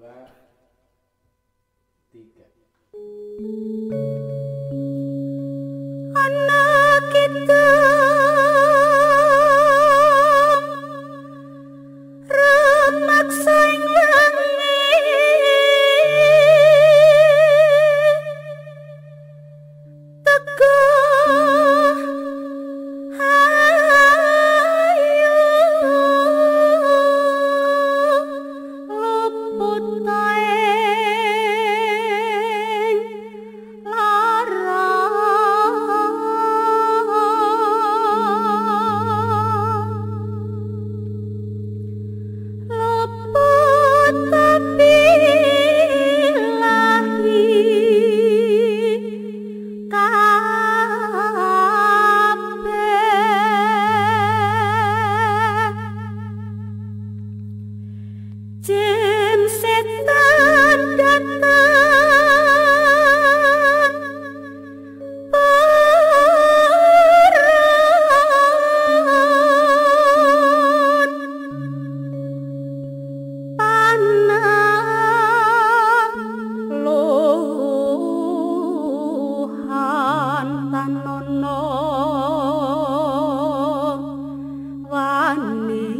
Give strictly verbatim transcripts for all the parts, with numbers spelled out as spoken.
dua, tiga. Anak kita remak saing wangi, teguh ayu luput taeng larang. Luput tapi lahi jem setan datang perang panah luhan tanono wani.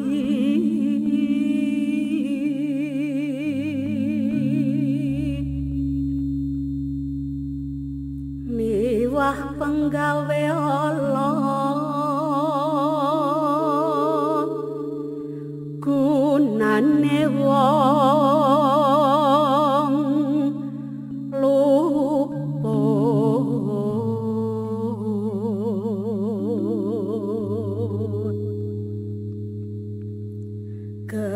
Miwah penggawe ala gunane wong lupa.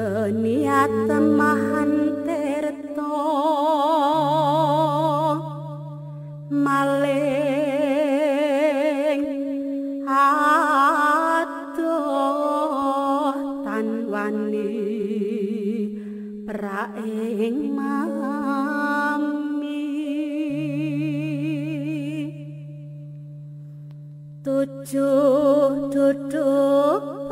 Keniatan mahantirto male praeng mami tujuh duduk